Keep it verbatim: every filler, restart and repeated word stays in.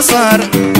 صار.